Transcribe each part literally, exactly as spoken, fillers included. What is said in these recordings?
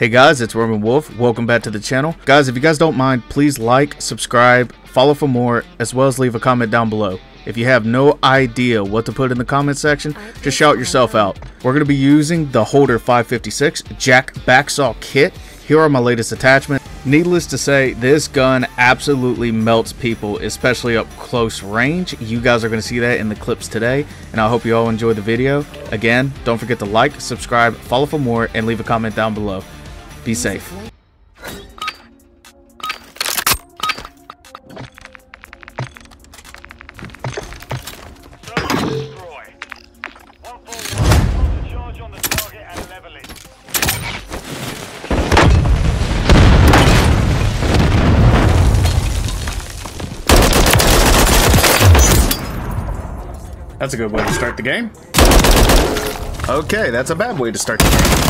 Hey guys, it's Roman Wolf. Welcome back to the channel. Guys, if you guys don't mind, please like, subscribe, follow for more, as well as leave a comment down below. If you have no idea what to put in the comment section, just shout yourself out. We're going to be using the Holger five fifty-six Jack Backsaw Kit. Here are my latest attachments. Needless to say, this gun absolutely melts people, especially up close range. You guys are going to see that in the clips today, and I hope you all enjoy the video. Again, don't forget to like, subscribe, follow for more, and leave a comment down below. Be safe. That's a good way to start the game. Okay, that's a bad way to start the game.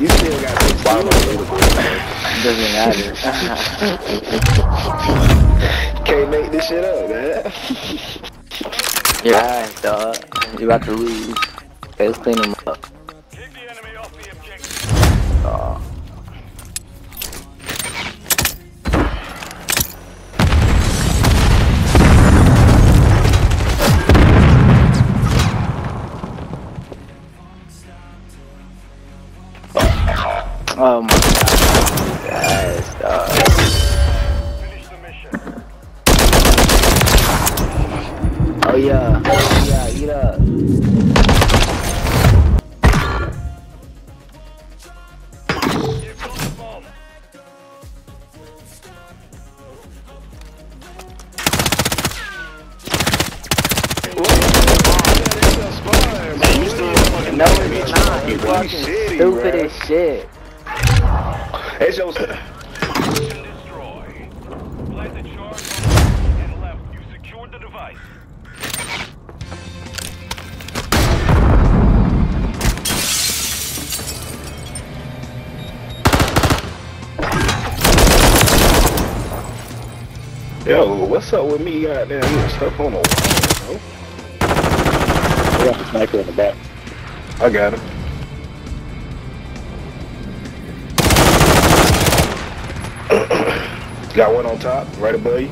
You still got to follow a little bit. Doesn't matter. Can't make this shit up, man. You're right, dog. You about to lose. Okay, let's clean them up. Kick the enemy off the objective. Oh. Oh my god, guys, dog. Finish the mission. Oh yeah, oh yeah, eat up. Here comes the bomb. Hey, you still fucking no, it's not. You fucking stupid as shit. Hey, Joe. Destroy. Play the charge and left. You secured the device. Yo, what's up with me? Goddamn, you're stuck on a wall, bro. I got the sniper in the back. I got it. Got one on top, right above you.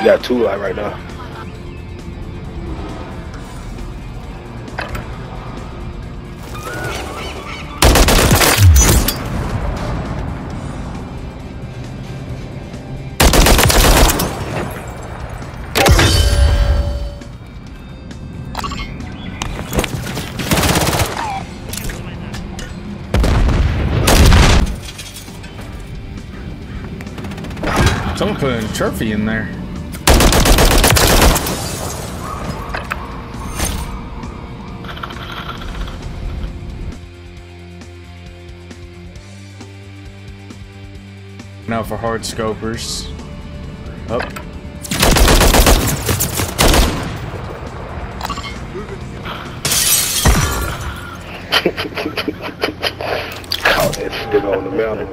You got two live right now. Someone put a trophy in there. Now for hard scopers. Up. Oh, that's big on the mountain.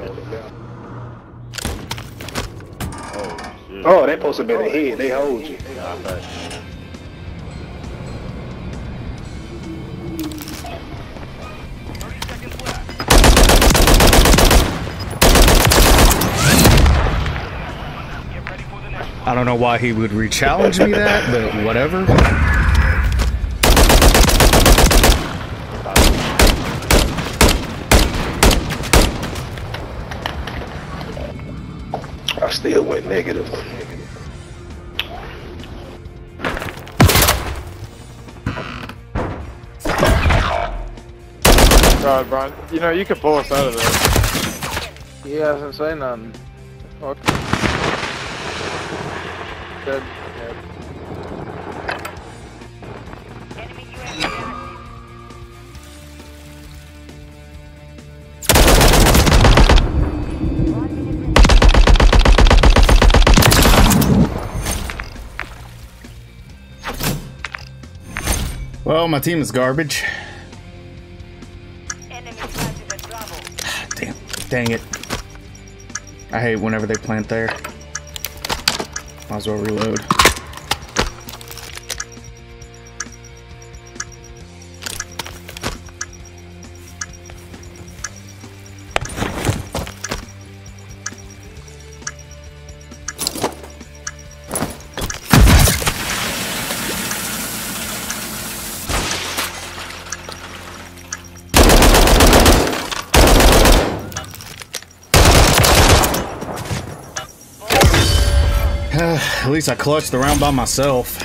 Oh, they supposed to be the head. They hold you. Get ready for the next. I don't know why he would re-challenge me that, but whatever. I still went negative. God, Brian, you know, you could pull us out of this. He hasn't said nothing. Fuck. Good. Well, my team is garbage. Damn, dang it. I hate whenever they plant there. Might as well reload. At least I clutched the round by myself.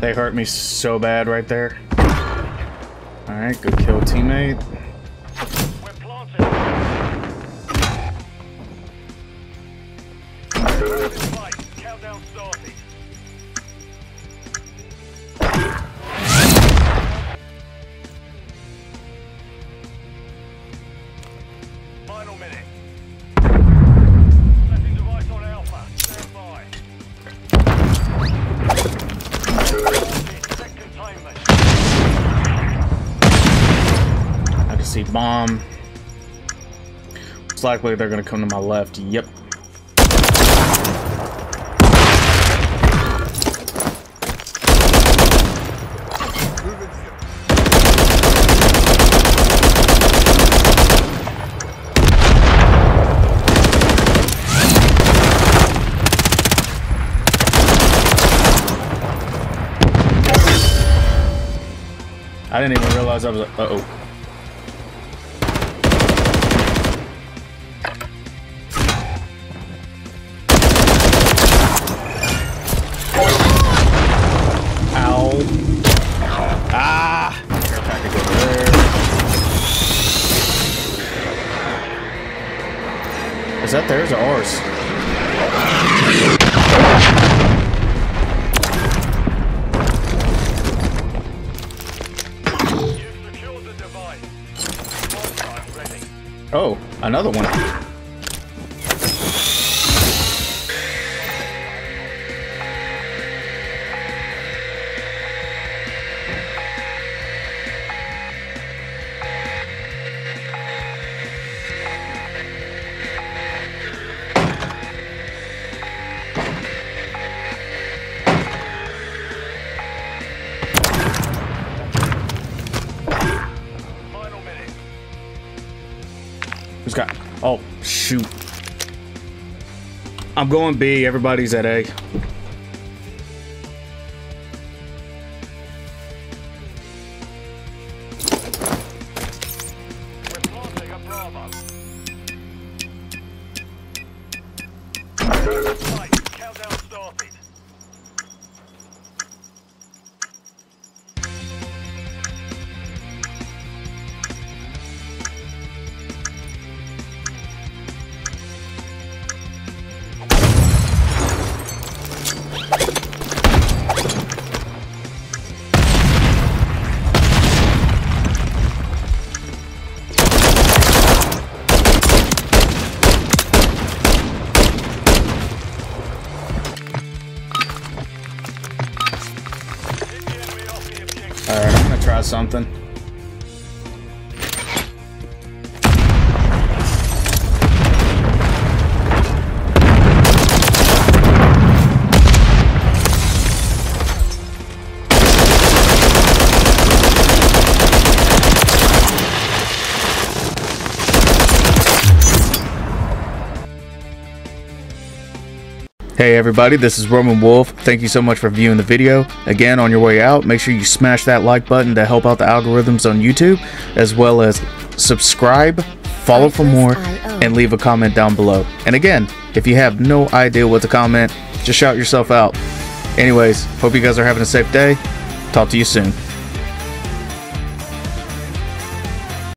They hurt me so bad right there. Alright, good kill, teammate. Final minute. Setting device on Alpha. Stand by. I can see bomb. It's likely they're gonna come to my left. Yep. I didn't even realize I was like, uh-oh. Ow. Ah! Care package over there. Is that theirs or ours? Oh, another one. Got, oh shoot, I'm going B, everybody's at A. something. Hey everybody, this is Roman Wolf. Thank you so much for viewing the video. Again, on your way out, make sure you smash that like button to help out the algorithms on YouTube, as well as subscribe, follow for more, and leave a comment down below. And again, if you have no idea what to comment, just shout yourself out. Anyways, hope you guys are having a safe day. Talk to you soon.